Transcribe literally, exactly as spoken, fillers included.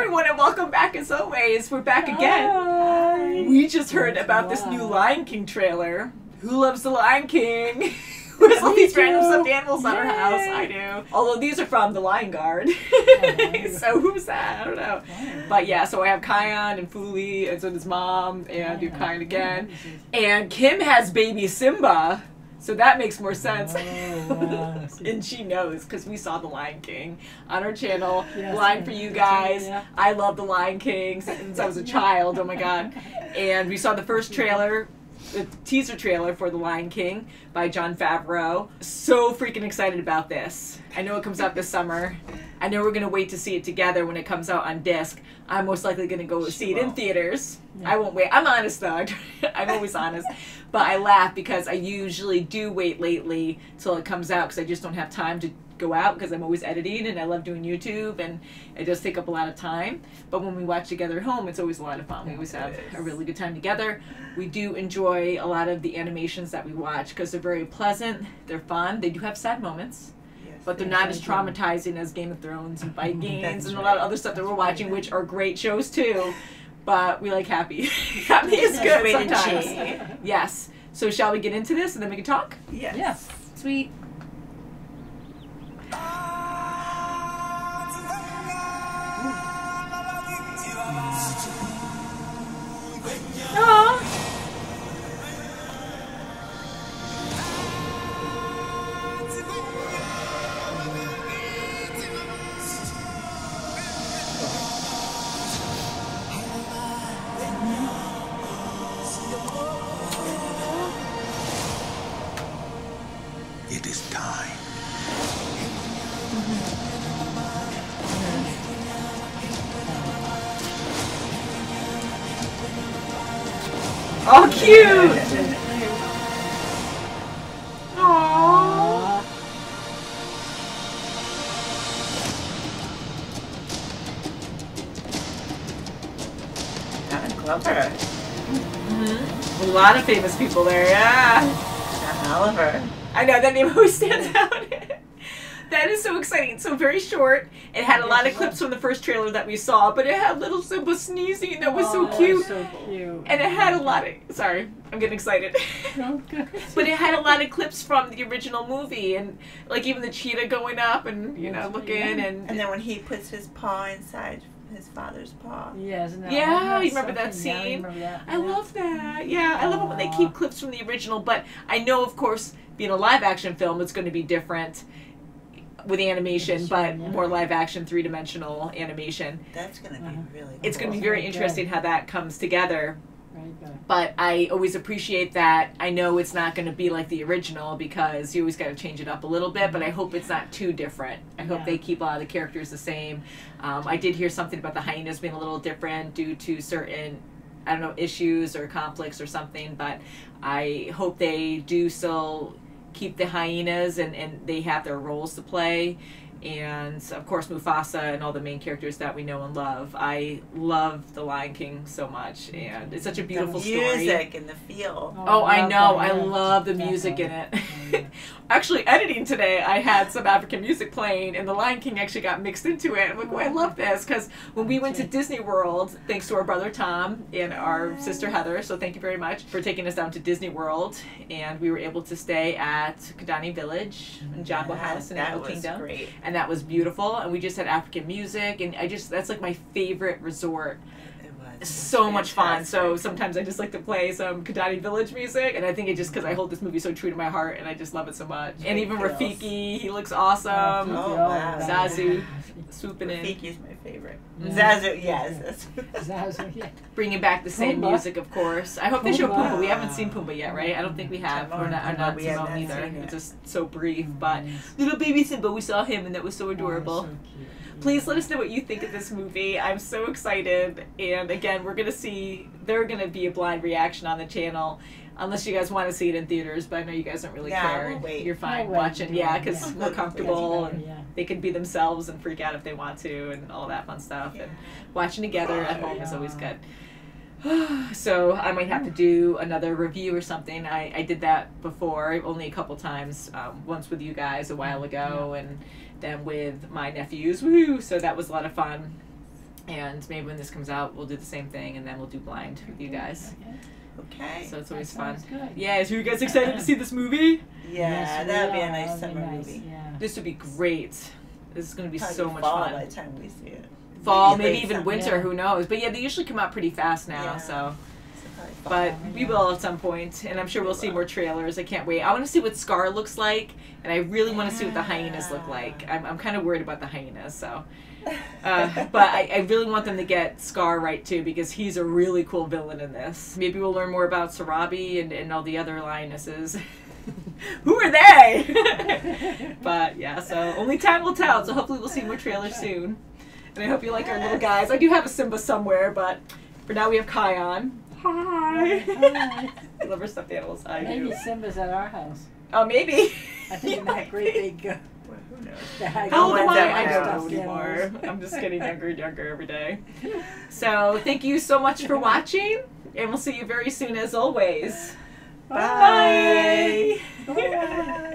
everyone and welcome back as always. We're back again. Hi. We just heard That's about wow. this new Lion King trailer. Who loves the Lion King? There's all these random stuffed animals at our house. I do. Although these are from the Lion Guard. Oh, so who's that? I don't know. Yeah. But yeah, so I have Kion and Fuli and so does Mom and yeah. I do Kion again. And Kim has baby Simba. So that makes more sense. Oh, yeah. And she knows because we saw The Lion King on our channel. Yes, Blind for you guys. Yeah. I love The Lion King since I was a child. Oh my God. And we saw the first trailer, the teaser trailer for The Lion King by Jon Favreau. So freaking excited about this. I know it comes out this summer. I know we're going to wait to see it together when it comes out on disc. I'm most likely going to go she see it won't. in theaters. Yeah. I won't wait. I'm honest though. I'm always honest. But I laugh because I usually do wait lately till it comes out because I just don't have time to go out because I'm always editing and I love doing YouTube and it does take up a lot of time. But when we watch together at home, it's always a lot of fun. We always have a really good time together. We do enjoy a lot of the animations that we watch because they're very pleasant. They're fun. They do have sad moments. But they're not as traumatizing as Game of Thrones and Vikings That's and a lot of other stuff that we're watching, which are great shows too. But we like happy. Happy is good sometimes. Yes. So shall we get into this and then we can talk? Yes. Yes. Sweet. Aww. Oh, cute! Aww. That is clever. Mm-hmm. A lot of famous people there, yeah. John Oliver. I know, that name always stands out. That is so exciting. So very short. It had a lot of clips from the first trailer that we saw, but it had little Simba sneezing. That was so cute. So cute. And it had a lot of... Sorry, I'm getting excited. But it had a lot of clips from the original movie, and like even the cheetah going up and, you know, looking. And, and then when he puts his paw inside his father's paw. Yes, no, yeah, you remember that scene? Yeah, I, remember that. I yeah. love that. Yeah, I love it when they keep clips from the original, but I know, of course, being a live-action film, it's going to be different. With animation, but yeah. more live action, three dimensional animation. That's going to be uh-huh. really cool. It's going to be very interesting how that comes together. Right, but I always appreciate that. I know it's not going to be like the original because you always got to change it up a little bit, but I hope it's not too different. I hope yeah. they keep a lot of the characters the same. Um, I did hear something about the hyenas being a little different due to certain, I don't know, issues or conflicts or something, but I hope they do still keep the hyenas and, and they have their roles to play. And of course Mufasa and all the main characters that we know and love. I love The Lion King so much and it's such a beautiful story. The music and the feel. Oh, oh I know. I love the music in it. Actually editing today I had some African music playing and The Lion King actually got mixed into it. I'm like, oh, I love this because when we went to Disney World, thanks to our brother Tom and our sister Heather, so thank you very much for taking us down to Disney World, and we were able to stay at Kidani Village in Jamba House in Animal Kingdom. That was great. And that was beautiful, and we just had African music, and I just, that's like my favorite resort. It was, it was so fantastic. Much fun. So sometimes I just like to play some Kidani Village music, and I think it just because I hold this movie so true to my heart, and I just love it so much. Great and even feels. Rafiki, he looks awesome. Oh, wow. Zazu, swooping in. Rafiki's my favorite. Mm. Zazu, yes. Zazu, yeah. Bringing back the same Pumba. Music, of course. I hope Pumba. They show Pumba. We haven't seen Pumba yet, right? I don't think we have. Or not, or not we Timon either. It. It's just so brief. But little baby Simba, we saw him, and that was so adorable. Oh, so yeah. Please let us know what you think of this movie. I'm so excited. And again, we're going to see, there are going to be a blind reaction on the channel. Unless you guys want to see it in theaters, but I know you guys don't really yeah, care. We'll wait. You're fine we'll watching. Yeah, because yeah. we're comfortable and yeah. they can be themselves and freak out if they want to and all that fun stuff. Yeah. And watching together at home yeah. is always good. So I might have to do another review or something. I, I did that before, only a couple times. Um, once with you guys a while ago yeah. and then with my nephews. Woo! So that was a lot of fun. And maybe when this comes out, we'll do the same thing, and then we'll do blind with you guys. Okay. So it's always fun. Good. Yeah, so you guys excited to see this movie? Yeah, yes, that would be a nice summer nice. movie. Yeah. This would be great. This is going to be Probably so much fall fun. By the time we see it. Fall, maybe, maybe even summer. winter, yeah. who knows. But yeah, they usually come out pretty fast now, yeah. so. But we will at some point, and I'm sure we'll see more trailers. I can't wait. I want to see what Scar looks like, and I really want to see what the hyenas look like. I'm, I'm kind of worried about the hyenas, so. Uh, but I, I really want them to get Scar right, too, because he's a really cool villain in this. Maybe we'll learn more about Sarabi and, and all the other lionesses. Who are they? But, yeah, so only time will tell, so hopefully we'll see more trailers soon. And I hope you like our little guys. I do have a Simba somewhere, but for now we have Kai on. Hi. Hi. I love our stuffed animals. I maybe do. Maybe Simba's at our house. Oh, maybe. I think in that great big. Uh, well, who knows? How old am I? I don't know anymore. I'm just getting younger and younger every day. So thank you so much for watching, and we'll see you very soon as always. Bye. Bye. Bye.